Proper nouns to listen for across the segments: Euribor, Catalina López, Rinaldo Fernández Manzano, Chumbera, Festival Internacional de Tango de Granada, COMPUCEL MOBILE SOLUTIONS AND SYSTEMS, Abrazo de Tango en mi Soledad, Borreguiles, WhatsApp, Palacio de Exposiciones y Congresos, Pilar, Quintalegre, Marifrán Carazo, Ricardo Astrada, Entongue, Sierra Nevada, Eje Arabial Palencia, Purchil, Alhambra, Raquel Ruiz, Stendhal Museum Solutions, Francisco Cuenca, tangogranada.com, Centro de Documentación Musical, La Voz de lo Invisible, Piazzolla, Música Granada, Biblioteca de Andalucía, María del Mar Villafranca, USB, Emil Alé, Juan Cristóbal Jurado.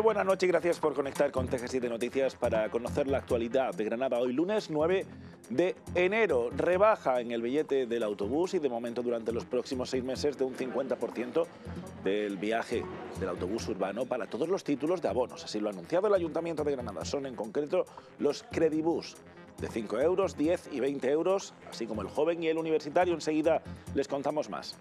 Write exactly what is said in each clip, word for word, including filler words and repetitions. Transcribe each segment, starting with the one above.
muy buenas noches y gracias por conectar con T G siete Noticias para conocer la actualidad de Granada. Hoy lunes nueve de enero, rebaja en el billete del autobús y de momento durante los próximos seis meses de un cincuenta por ciento del viaje del autobús urbano para todos los títulos de abonos. Así lo ha anunciado el Ayuntamiento de Granada. Son en concreto los Credibus de cinco euros, diez y veinte euros, así como el joven y el universitario. Enseguida les contamos más.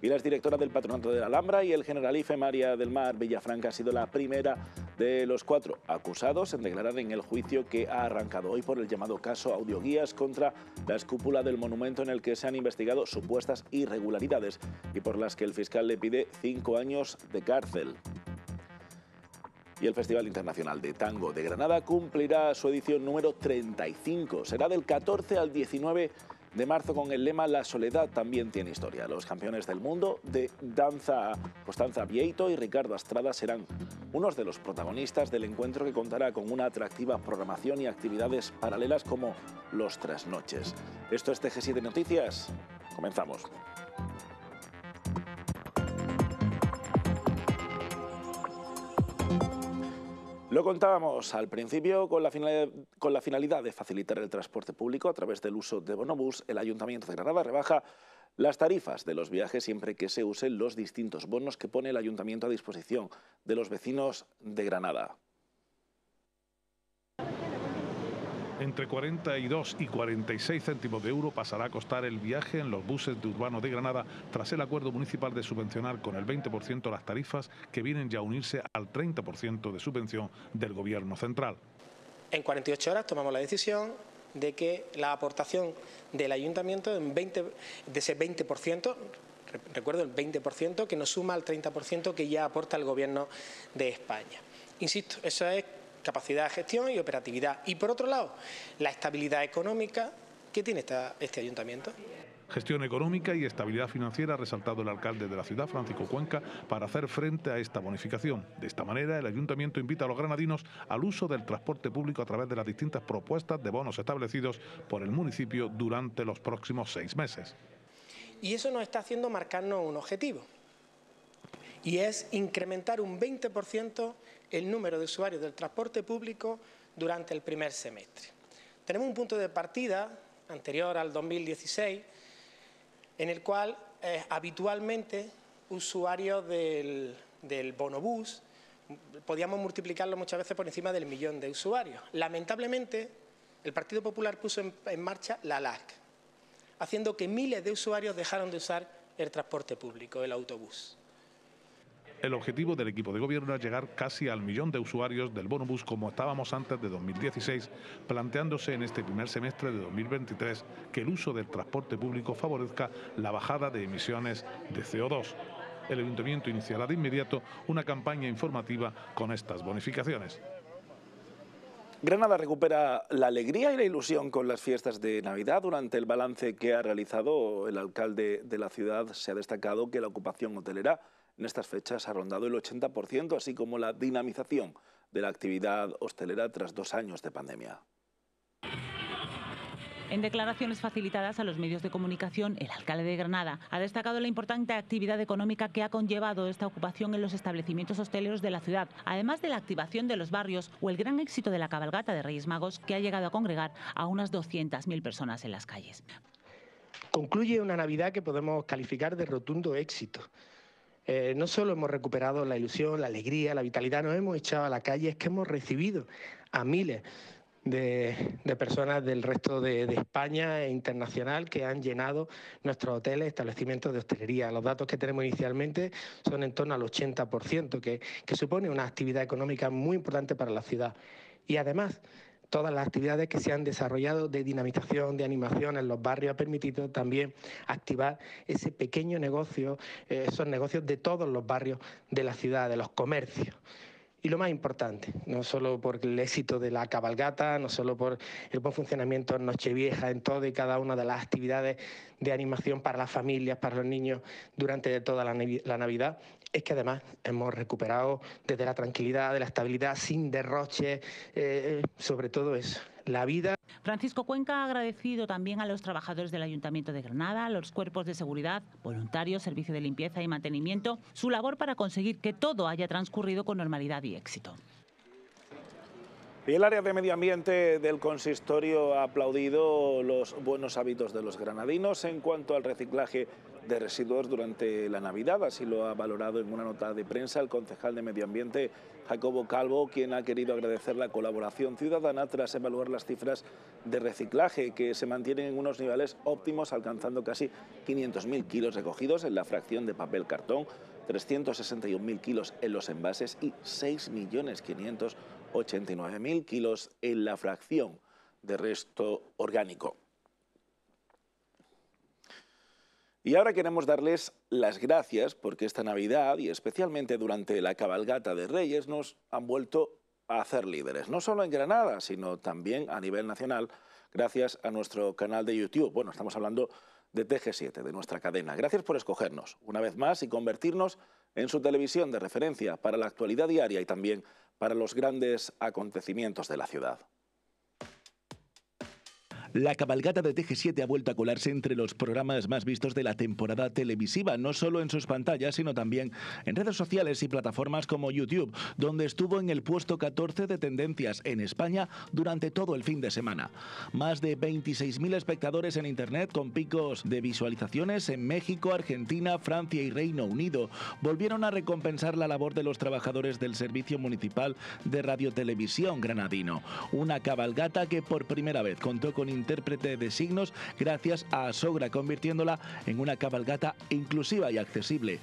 Pilar es directora del Patronato de la Alhambra y el Generalife María del Mar Villafranca ha sido la primera de los cuatro acusados en declarar en el juicio que ha arrancado hoy por el llamado caso Audioguías contra la cúpula del monumento en el que se han investigado supuestas irregularidades y por las que el fiscal le pide cinco años de cárcel. Y el Festival Internacional de Tango de Granada cumplirá su edición número treinta y cinco. Será del catorce al diecinueve de marzo con el lema La soledad también tiene historia. Los campeones del mundo de danza Costanza Vieito y Ricardo Astrada serán unos de los protagonistas del encuentro que contará con una atractiva programación y actividades paralelas como los trasnoches. Esto es T G siete Noticias. Comenzamos. Lo contábamos al principio, con la, finalidad, con la finalidad de facilitar el transporte público a través del uso de bonobús, el Ayuntamiento de Granada rebaja las tarifas de los viajes siempre que se usen los distintos bonos que pone el Ayuntamiento a disposición de los vecinos de Granada. Entre cuarenta y dos y cuarenta y seis céntimos de euro pasará a costar el viaje en los buses de urbanos de Granada tras el acuerdo municipal de subvencionar con el veinte por ciento las tarifas que vienen ya a unirse al treinta por ciento de subvención del Gobierno central. En cuarenta y ocho horas tomamos la decisión de que la aportación del Ayuntamiento en veinte, de ese veinte por ciento, recuerdo el veinte por ciento, que nos suma al treinta por ciento que ya aporta el Gobierno de España. Insisto, eso es capacidad de gestión y operatividad. Y por otro lado, la estabilidad económica que tiene esta, este ayuntamiento. Gestión económica y estabilidad financiera ha resaltado el alcalde de la ciudad, Francisco Cuenca, para hacer frente a esta bonificación. De esta manera, el ayuntamiento invita a los granadinos al uso del transporte público a través de las distintas propuestas de bonos establecidos por el municipio durante los próximos seis meses. Y eso nos está haciendo marcarnos un objetivo, y es incrementar un veinte por ciento el número de usuarios del transporte público durante el primer semestre. Tenemos un punto de partida anterior al dos mil dieciséis, en el cual eh, habitualmente usuarios del, del bonobús podíamos multiplicarlo muchas veces por encima del millón de usuarios. Lamentablemente, el Partido Popular puso en, en marcha la L A C, haciendo que miles de usuarios dejaron de usar el transporte público, el autobús. El objetivo del equipo de gobierno es llegar casi al millón de usuarios del bonobús como estábamos antes de dos mil dieciséis, planteándose en este primer semestre de dos mil veintitrés que el uso del transporte público favorezca la bajada de emisiones de C O dos. El ayuntamiento iniciará de inmediato una campaña informativa con estas bonificaciones. Granada recupera la alegría y la ilusión con las fiestas de Navidad. Durante el balance que ha realizado el alcalde de la ciudad se ha destacado que la ocupación hotelera en estas fechas ha rondado el ochenta por ciento, así como la dinamización de la actividad hostelera tras dos años de pandemia. En declaraciones facilitadas a los medios de comunicación, el alcalde de Granada ha destacado la importante actividad económica que ha conllevado esta ocupación en los establecimientos hosteleros de la ciudad, además de la activación de los barrios o el gran éxito de la cabalgata de Reyes Magos, que ha llegado a congregar a unas doscientas mil personas en las calles. Concluye una Navidad que podemos calificar de rotundo éxito. Eh, no solo hemos recuperado la ilusión, la alegría, la vitalidad, nos hemos echado a la calle, es que hemos recibido a miles de, de personas del resto de, de España e internacional que han llenado nuestros hoteles, establecimientos de hostelería. Los datos que tenemos inicialmente son en torno al ochenta por ciento, que, que supone una actividad económica muy importante para la ciudad. Y además, todas las actividades que se han desarrollado de dinamización, de animación en los barrios, ha permitido también activar ese pequeño negocio, esos negocios de todos los barrios de la ciudad, de los comercios. Y lo más importante, no solo por el éxito de la cabalgata, no solo por el buen funcionamiento en Nochevieja, en todo y cada una de las actividades de animación para las familias, para los niños durante toda la Navidad, es que además hemos recuperado desde la tranquilidad, de la estabilidad, sin derroche, eh, sobre todo eso, la vida. Francisco Cuenca ha agradecido también a los trabajadores del Ayuntamiento de Granada, a los cuerpos de seguridad, voluntarios, servicio de limpieza y mantenimiento, su labor para conseguir que todo haya transcurrido con normalidad y éxito. Y el área de medio ambiente del consistorio ha aplaudido los buenos hábitos de los granadinos en cuanto al reciclaje de residuos durante la Navidad. Así lo ha valorado en una nota de prensa el concejal de Medio Ambiente, Jacobo Calvo, quien ha querido agradecer la colaboración ciudadana tras evaluar las cifras de reciclaje, que se mantienen en unos niveles óptimos, alcanzando casi quinientos mil kilos recogidos en la fracción de papel-cartón, trescientos sesenta y un mil kilos en los envases y seis millones quinientos ochenta y nueve mil kilos en la fracción de resto orgánico. Y ahora queremos darles las gracias porque esta Navidad y especialmente durante la cabalgata de Reyes nos han vuelto a hacer líderes, no solo en Granada, sino también a nivel nacional, gracias a nuestro canal de YouTube. Bueno, estamos hablando de T G siete, de nuestra cadena. Gracias por escogernos una vez más y convertirnos en su televisión de referencia para la actualidad diaria y también para los grandes acontecimientos de la ciudad. La cabalgata de T G siete ha vuelto a colarse entre los programas más vistos de la temporada televisiva, no solo en sus pantallas, sino también en redes sociales y plataformas como YouTube, donde estuvo en el puesto catorce de tendencias en España durante todo el fin de semana. Más de veintiséis mil espectadores en Internet, con picos de visualizaciones en México, Argentina, Francia y Reino Unido, volvieron a recompensar la labor de los trabajadores del Servicio Municipal de Radiotelevisión Granadino. Una cabalgata que por primera vez contó con intérprete de signos gracias a Sogra, convirtiéndola en una cabalgata inclusiva y accesible.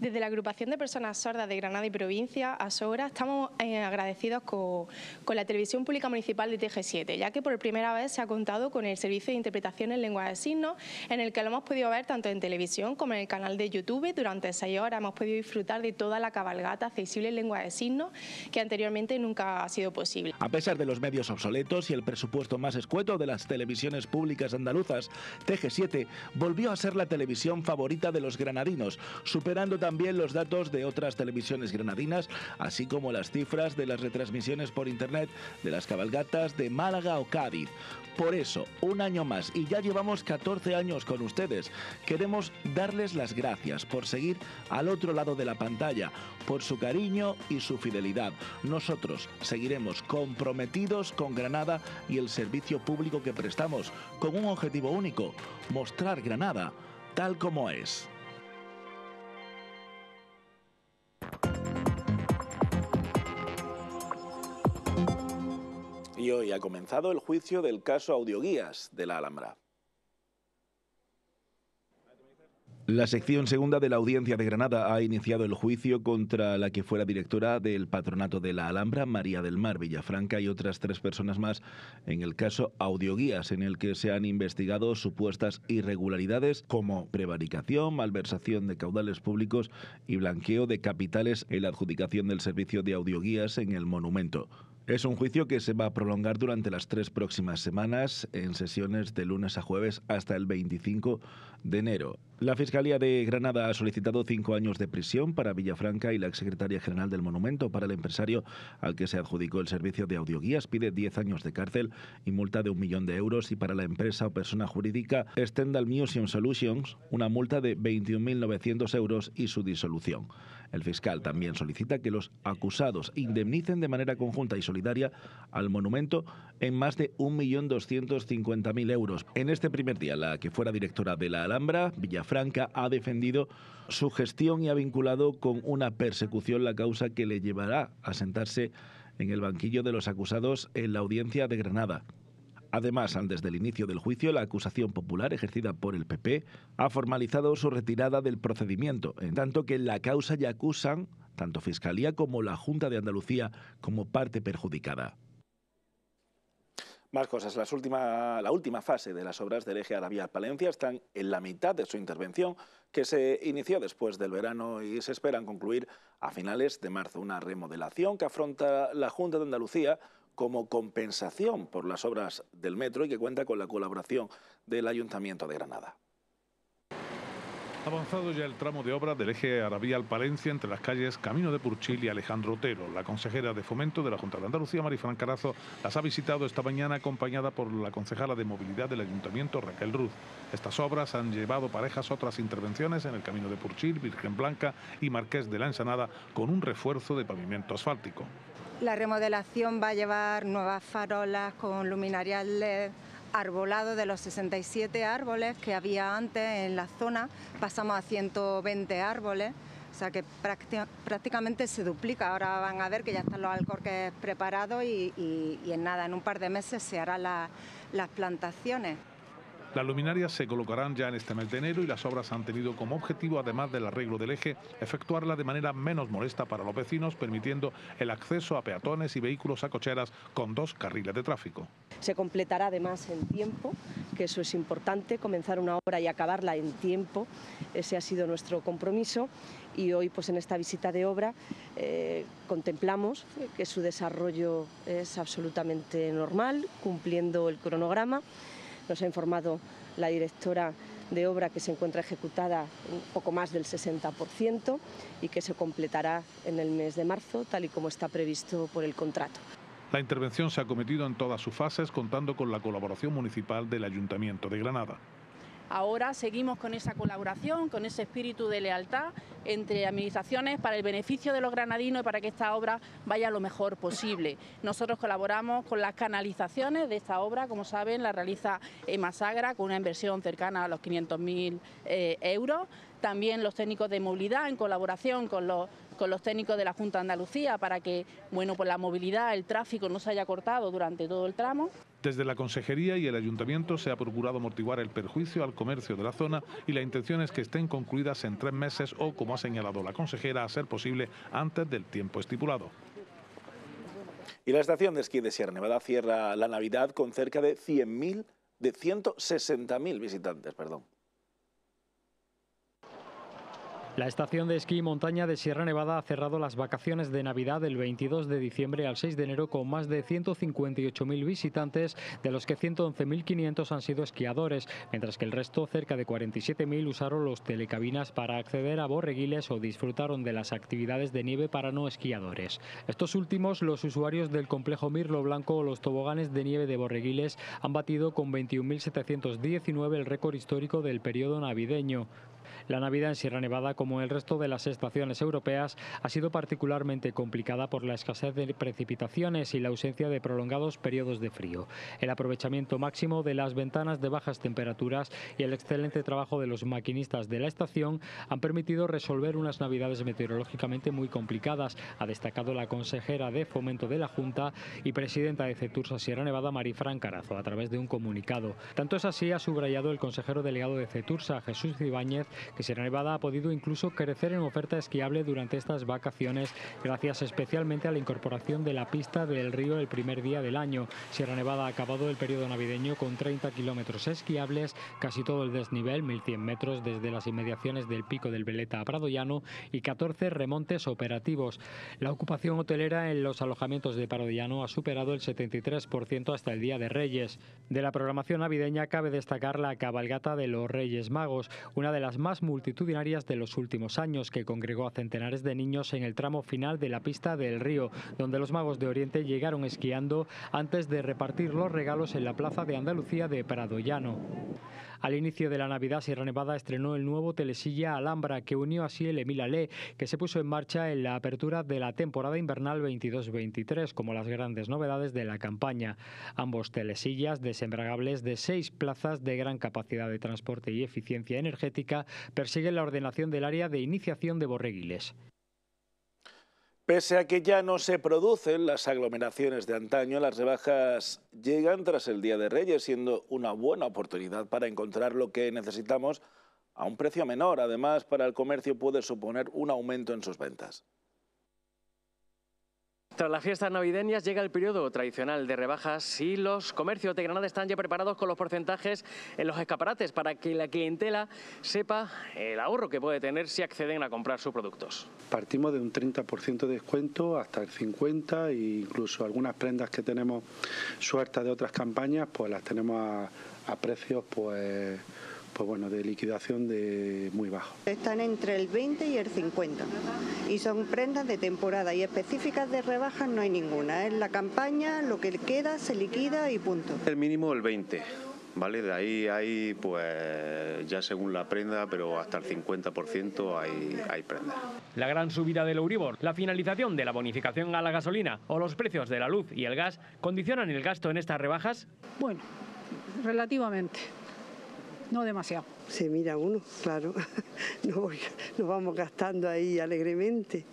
Desde la agrupación de personas sordas de Granada y provincia, Sogra, estamos eh, agradecidos con, con la televisión pública municipal de T G siete, ya que por primera vez se ha contado con el servicio de interpretación en lengua de signos, en el que lo hemos podido ver tanto en televisión como en el canal de YouTube. Durante seis horas hemos podido disfrutar de toda la cabalgata accesible en lengua de signos, que anteriormente nunca ha sido posible. A pesar de los medios obsoletos y el presupuesto más escueto de las televisiones públicas andaluzas, T G siete volvió a ser la televisión favorita de los granadinos, superando también también los datos de otras televisiones granadinas, así como las cifras de las retransmisiones por Internet de las cabalgatas de Málaga o Cádiz. Por eso, un año más, y ya llevamos catorce años con ustedes, queremos darles las gracias por seguir al otro lado de la pantalla, por su cariño y su fidelidad. Nosotros seguiremos comprometidos con Granada y el servicio público que prestamos, con un objetivo único: mostrar Granada tal como es. Y hoy ha comenzado el juicio del caso Audioguías de la Alhambra. La sección segunda de la Audiencia de Granada ha iniciado el juicio contra la que fuera directora del Patronato de la Alhambra, María del Mar Villafranca, y otras tres personas más en el caso Audioguías, en el que se han investigado supuestas irregularidades como prevaricación, malversación de caudales públicos y blanqueo de capitales en la adjudicación del servicio de audioguías en el monumento. Es un juicio que se va a prolongar durante las tres próximas semanas, en sesiones de lunes a jueves hasta el veinticinco de enero. La Fiscalía de Granada ha solicitado cinco años de prisión para Villafranca y la exsecretaria general del monumento. Para el empresario al que se adjudicó el servicio de audioguías pide diez años de cárcel y multa de un millón de euros, y para la empresa o persona jurídica Stendhal Museum Solutions una multa de veintiún mil novecientos euros y su disolución. El fiscal también solicita que los acusados indemnicen de manera conjunta y solidaria al monumento en más de un millón doscientos cincuenta mil euros. En este primer día, la que fuera directora de la Alhambra, Villafranca, ha defendido su gestión y ha vinculado con una persecución la causa que le llevará a sentarse en el banquillo de los acusados en la Audiencia de Granada. Además, antes del inicio del juicio, la acusación popular ejercida por el P P ha formalizado su retirada del procedimiento, en tanto que en la causa ya acusan tanto Fiscalía como la Junta de Andalucía como parte perjudicada. Más cosas. Las última, la última fase de las obras del Eje Arabial Palencia están en la mitad de su intervención, que se inició después del verano y se esperan concluir a finales de marzo. Una remodelación que afronta la Junta de Andalucía como compensación por las obras del metro y que cuenta con la colaboración del Ayuntamiento de Granada. Avanzado ya el tramo de obra del eje Arabial Palencia entre las calles Camino de Purchil y Alejandro Otero. La consejera de Fomento de la Junta de Andalucía, Marifrán Carazo, las ha visitado esta mañana acompañada por la concejala de Movilidad del Ayuntamiento, Raquel Ruiz. Estas obras han llevado parejas otras intervenciones en el Camino de Purchil, Virgen Blanca y Marqués de la Ensenada con un refuerzo de pavimento asfáltico. La remodelación va a llevar nuevas farolas con luminarias L E D, arbolado de los sesenta y siete árboles que había antes en la zona, pasamos a ciento veinte árboles, o sea que prácticamente se duplica. Ahora van a ver que ya están los alcorques preparados y, y, y en nada, en un par de meses se harán la, las plantaciones. Las luminarias se colocarán ya en este mes de enero y las obras han tenido como objetivo, además del arreglo del eje, efectuarla de manera menos molesta para los vecinos, permitiendo el acceso a peatones y vehículos a cocheras con dos carriles de tráfico. Se completará además en tiempo, que eso es importante, comenzar una obra y acabarla en tiempo, ese ha sido nuestro compromiso y hoy pues en esta visita de obra eh, contemplamos que su desarrollo es absolutamente normal, cumpliendo el cronograma. Nos ha informado la directora de obra que se encuentra ejecutada un poco más del sesenta por ciento y que se completará en el mes de marzo, tal y como está previsto por el contrato. La intervención se ha cometido en todas sus fases, contando con la colaboración municipal del Ayuntamiento de Granada. Ahora seguimos con esa colaboración, con ese espíritu de lealtad entre administraciones para el beneficio de los granadinos y para que esta obra vaya lo mejor posible. Nosotros colaboramos con las canalizaciones de esta obra, como saben, la realiza Emasagra con una inversión cercana a los quinientos mil eh, euros. También los técnicos de movilidad en colaboración con los, con los técnicos de la Junta de Andalucía para que, bueno, pues la movilidad, el tráfico no se haya cortado durante todo el tramo. Desde la Consejería y el Ayuntamiento se ha procurado amortiguar el perjuicio al comercio de la zona y la intención es que estén concluidas en tres meses o, como ha señalado la consejera, a ser posible antes del tiempo estipulado. Y la estación de esquí de Sierra Nevada cierra la Navidad con cerca de cien mil, de ciento sesenta mil visitantes, perdón. La estación de esquí y montaña de Sierra Nevada ha cerrado las vacaciones de Navidad del veintidós de diciembre al seis de enero con más de ciento cincuenta y ocho mil visitantes, de los que ciento once mil quinientos han sido esquiadores, mientras que el resto, cerca de cuarenta y siete mil, usaron los telecabinas para acceder a Borreguiles o disfrutaron de las actividades de nieve para no esquiadores. Estos últimos, los usuarios del complejo Mirlo Blanco o los toboganes de nieve de Borreguiles, han batido con veintiún mil setecientos diecinueve el récord histórico del periodo navideño. La Navidad en Sierra Nevada, como el resto de las estaciones europeas, ha sido particularmente complicada por la escasez de precipitaciones y la ausencia de prolongados periodos de frío, el aprovechamiento máximo de las ventanas de bajas temperaturas y el excelente trabajo de los maquinistas de la estación han permitido resolver unas Navidades meteorológicamente muy complicadas, ha destacado la consejera de Fomento de la Junta y presidenta de Cetursa Sierra Nevada, Marifrán Carazo, a través de un comunicado. Tanto es así, ha subrayado el consejero delegado de Cetursa, Jesús Ibáñez, que Sierra Nevada ha podido incluso crecer en oferta esquiable durante estas vacaciones, gracias especialmente a la incorporación de la pista del río el primer día del año. Sierra Nevada ha acabado el periodo navideño con treinta kilómetros esquiables, casi todo el desnivel, mil cien metros desde las inmediaciones del pico del Veleta a Pradollano y catorce remontes operativos. La ocupación hotelera en los alojamientos de Pradollano ha superado el setenta y tres por ciento hasta el Día de Reyes. De la programación navideña cabe destacar la cabalgata de los Reyes Magos, una de las más multitudinarias de los últimos años, que congregó a centenares de niños en el tramo final de la pista del río, donde los magos de Oriente llegaron esquiando antes de repartir los regalos en la plaza de Andalucía de Pradollano. Al inicio de la Navidad, Sierra Nevada estrenó el nuevo telesilla Alhambra, que unió así el Emil Alé, que se puso en marcha en la apertura de la temporada invernal veintidós veintitrés, como las grandes novedades de la campaña. Ambos telesillas, desembragables de seis plazas de gran capacidad de transporte y eficiencia energética, persiguen la ordenación del área de iniciación de Borreguiles. Pese a que ya no se producen las aglomeraciones de antaño, las rebajas llegan tras el Día de Reyes, siendo una buena oportunidad para encontrar lo que necesitamos a un precio menor. Además, para el comercio puede suponer un aumento en sus ventas. Tras las fiestas navideñas llega el periodo tradicional de rebajas y los comercios de Granada están ya preparados con los porcentajes en los escaparates para que la clientela sepa el ahorro que puede tener si acceden a comprar sus productos. Partimos de un treinta por ciento de descuento hasta el cincuenta por ciento e incluso algunas prendas que tenemos sueltas de otras campañas pues las tenemos a, a precios pues pues bueno, de liquidación de muy bajo. Están entre el veinte y el cincuenta y son prendas de temporada y específicas de rebajas no hay ninguna. Es la campaña, lo que queda se liquida y punto. El mínimo el veinte, ¿vale? De ahí hay, pues, ya según la prenda, pero hasta el cincuenta por ciento hay, hay prenda. La gran subida del Euribor, la finalización de la bonificación a la gasolina o los precios de la luz y el gas, ¿condicionan el gasto en estas rebajas? Bueno, relativamente. No demasiado. Se mira uno, claro. No, no vamos gastando ahí alegremente.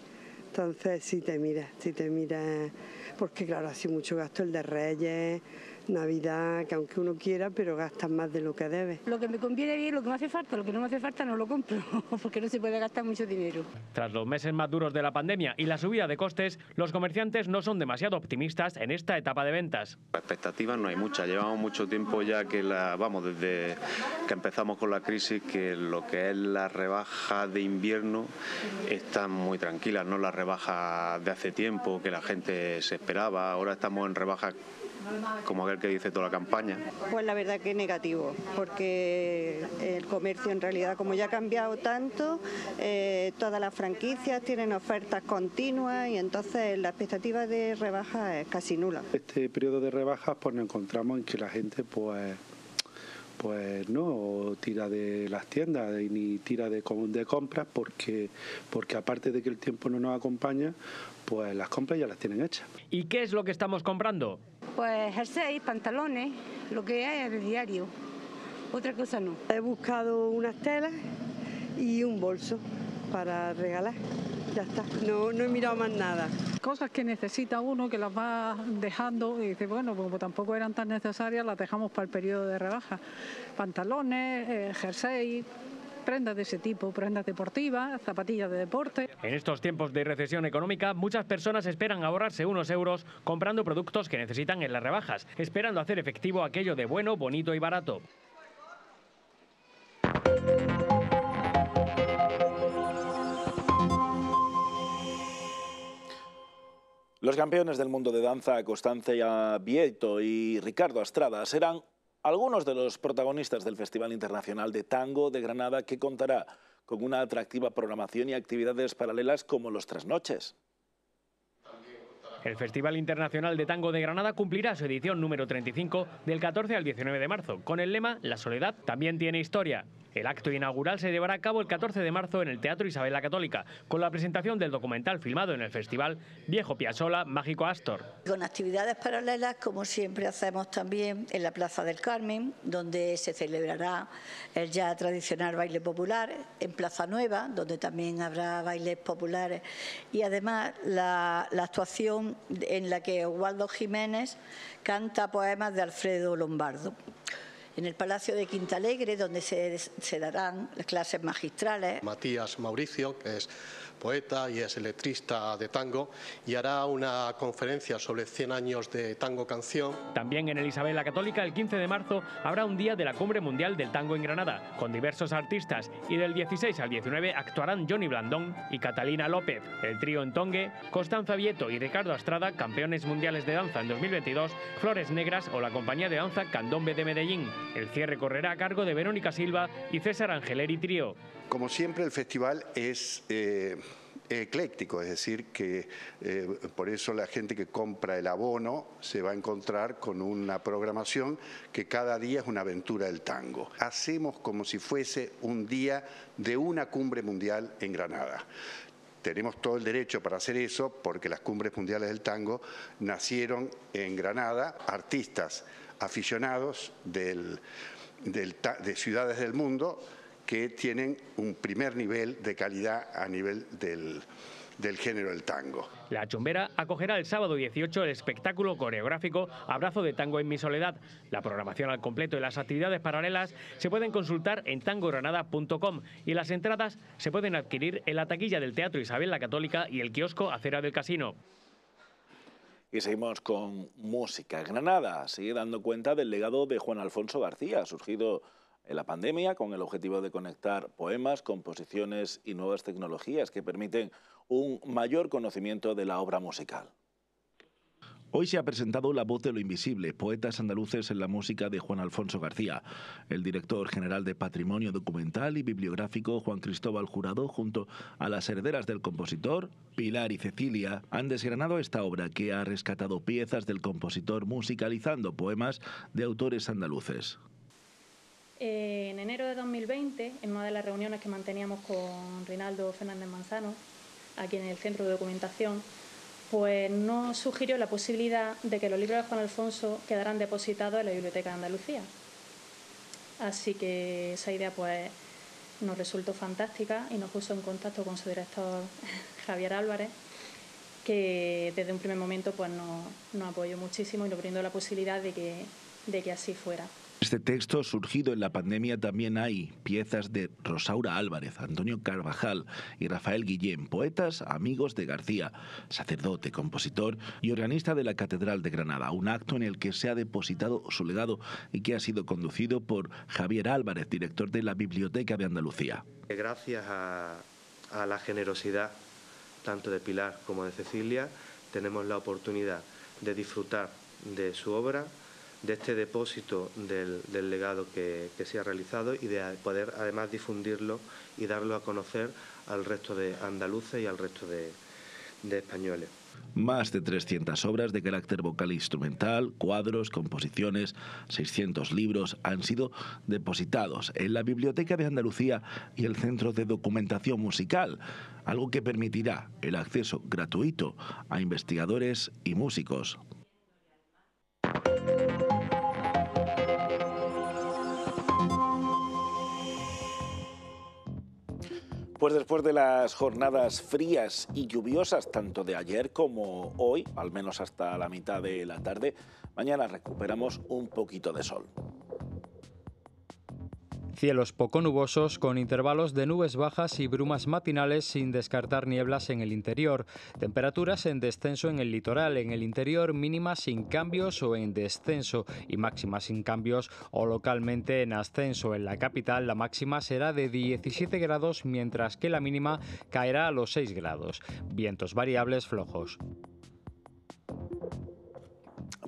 Entonces sí te miras, sí te miras. Porque claro, así mucho gasto el de Reyes, Navidad, que aunque uno quiera, pero gastas más de lo que debe. Lo que me conviene bien, lo que me hace falta, lo que no me hace falta no lo compro, porque no se puede gastar mucho dinero. Tras los meses más duros de la pandemia y la subida de costes, los comerciantes no son demasiado optimistas en esta etapa de ventas. Expectativas no hay muchas, llevamos mucho tiempo ya que la, vamos, desde que empezamos con la crisis, que lo que es la rebaja de invierno están muy tranquilas, no las rebajas de hace tiempo que la gente se esperaba. Ahora estamos en rebajas como aquel que dice toda la campaña. Pues la verdad que negativo, porque el comercio en realidad, como ya ha cambiado tanto, eh, todas las franquicias tienen ofertas continuas y entonces la expectativa de rebajas es casi nula. Este periodo de rebajas pues nos encontramos en que la gente pues, pues no tira de las tiendas ni tira de, de compras porque, porque aparte de que el tiempo no nos acompaña, pues las compras ya las tienen hechas. ¿Y qué es lo que estamos comprando? Pues jerseys, pantalones, lo que es de diario, otra cosa no. He buscado unas telas y un bolso para regalar, ya está, no, no he mirado más nada. Cosas que necesita uno, que las va dejando y dice, bueno, como tampoco eran tan necesarias, las dejamos para el periodo de rebaja. Pantalones, eh, jerseys, prendas de ese tipo, prendas deportivas, zapatillas de deporte. En estos tiempos de recesión económica, muchas personas esperan ahorrarse unos euros comprando productos que necesitan en las rebajas, esperando hacer efectivo aquello de bueno, bonito y barato. Los campeones del mundo de danza, Costanza Vieito y Ricardo Astrada, serán algunos de los protagonistas del Festival Internacional de Tango de Granada, que contará con una atractiva programación y actividades paralelas como los trasnoches. El Festival Internacional de Tango de Granada cumplirá su edición número treinta y cinco del catorce al diecinueve de marzo, con el lema La soledad también tiene historia. El acto inaugural se llevará a cabo el catorce de marzo en el Teatro Isabel la Católica, con la presentación del documental filmado en el festival Viejo Piazzolla, Mágico Astor. Con actividades paralelas, como siempre hacemos también en la Plaza del Carmen, donde se celebrará el ya tradicional baile popular, en Plaza Nueva, donde también habrá bailes populares, y además la, la actuación en la que Oswaldo Jiménez canta poemas de Alfredo Lombardo. En el Palacio de Quintalegre, donde se, se darán las clases magistrales. Matías Mauricio, que es poeta y es letrista de tango, y hará una conferencia sobre cien años de tango canción. También en el Isabel la Católica, el quince de marzo, habrá un día de la Cumbre Mundial del Tango en Granada, con diversos artistas, y del dieciséis al diecinueve actuarán Johnny Blandón y Catalina López, el trío Entongue, Costanza Vieito y Ricardo Astrada, campeones mundiales de danza en dos mil veintidós, Flores Negras o la compañía de danza Candombe de Medellín. El cierre correrá a cargo de Verónica Silva y César Angeleri Trío. Como siempre, el festival es eh, ecléctico, es decir, que eh, por eso la gente que compra el abono se va a encontrar con una programación que cada día es una aventura del tango. Hacemos como si fuese un día de una cumbre mundial en Granada. Tenemos todo el derecho para hacer eso porque las cumbres mundiales del tango nacieron en Granada, artistas aficionados del, del, de ciudades del mundo que tienen un primer nivel de calidad a nivel del, del género del tango. La Chumbera acogerá el sábado dieciocho el espectáculo coreográfico Abrazo de Tango en mi soledad. La programación al completo y las actividades paralelas se pueden consultar en tango granada punto com y las entradas se pueden adquirir en la taquilla del Teatro Isabel la Católica y el kiosco Acera del Casino. Y seguimos con música. Granada sigue dando cuenta del legado de Juan Alfonso García, surgido en la pandemia, con el objetivo de conectar poemas, composiciones y nuevas tecnologías que permiten un mayor conocimiento de la obra musical. Hoy se ha presentado La voz de lo invisible, poetas andaluces en la música de Juan Alfonso García. El director general de Patrimonio Documental y Bibliográfico, Juan Cristóbal Jurado, junto a las herederas del compositor, Pilar y Cecilia, han desgranado esta obra que ha rescatado piezas del compositor musicalizando poemas de autores andaluces. En enero de dos mil veinte, en una de las reuniones que manteníamos con Rinaldo Fernández Manzano, aquí en el Centro de Documentación, pues nos sugirió la posibilidad de que los libros de Juan Alfonso quedaran depositados en la Biblioteca de Andalucía. Así que esa idea pues nos resultó fantástica y nos puso en contacto con su director Javier Álvarez, que desde un primer momento pues nos, nos apoyó muchísimo y nos brindó la posibilidad de que, de que así fuera. Este texto, surgido en la pandemia, también hay piezas de Rosaura Álvarez, Antonio Carvajal y Rafael Guillén, poetas amigos de García, sacerdote, compositor y organista de la Catedral de Granada, un acto en el que se ha depositado su legado y que ha sido conducido por Javier Álvarez, director de la Biblioteca de Andalucía. Gracias a, a la generosidad tanto de Pilar como de Cecilia, tenemos la oportunidad de disfrutar de su obra, de este depósito del, del legado que, que se ha realizado y de poder además difundirlo y darlo a conocer al resto de andaluces y al resto de, de españoles. Más de trescientas obras de carácter vocal e instrumental, cuadros, composiciones, seiscientos libros han sido depositados en la Biblioteca de Andalucía y el Centro de Documentación Musical, algo que permitirá el acceso gratuito a investigadores y músicos. Pues después de las jornadas frías y lluviosas, tanto de ayer como hoy, al menos hasta la mitad de la tarde, mañana recuperamos un poquito de sol. Cielos poco nubosos con intervalos de nubes bajas y brumas matinales sin descartar nieblas en el interior. Temperaturas en descenso en el litoral, en el interior mínimas sin cambios o en descenso y máximas sin cambios o localmente en ascenso. En la capital la máxima será de diecisiete grados mientras que la mínima caerá a los seis grados. Vientos variables flojos.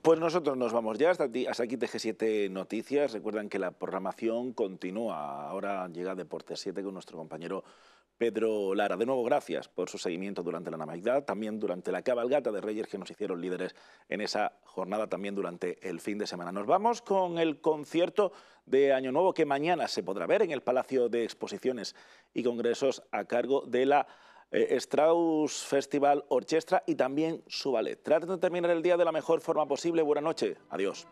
Pues nosotros nos vamos ya, hasta aquí, hasta aquí T G siete Noticias. Recuerden que la programación continúa. Ahora llega Deportes siete con nuestro compañero Pedro Lara. De nuevo, gracias por su seguimiento durante la Navidad, también durante la cabalgata de Reyes que nos hicieron líderes en esa jornada, también durante el fin de semana. Nos vamos con el concierto de Año Nuevo que mañana se podrá ver en el Palacio de Exposiciones y Congresos a cargo de la Eh, Strauss Festival Orchestra y también su ballet. Traten de terminar el día de la mejor forma posible. Buena noche. Adiós.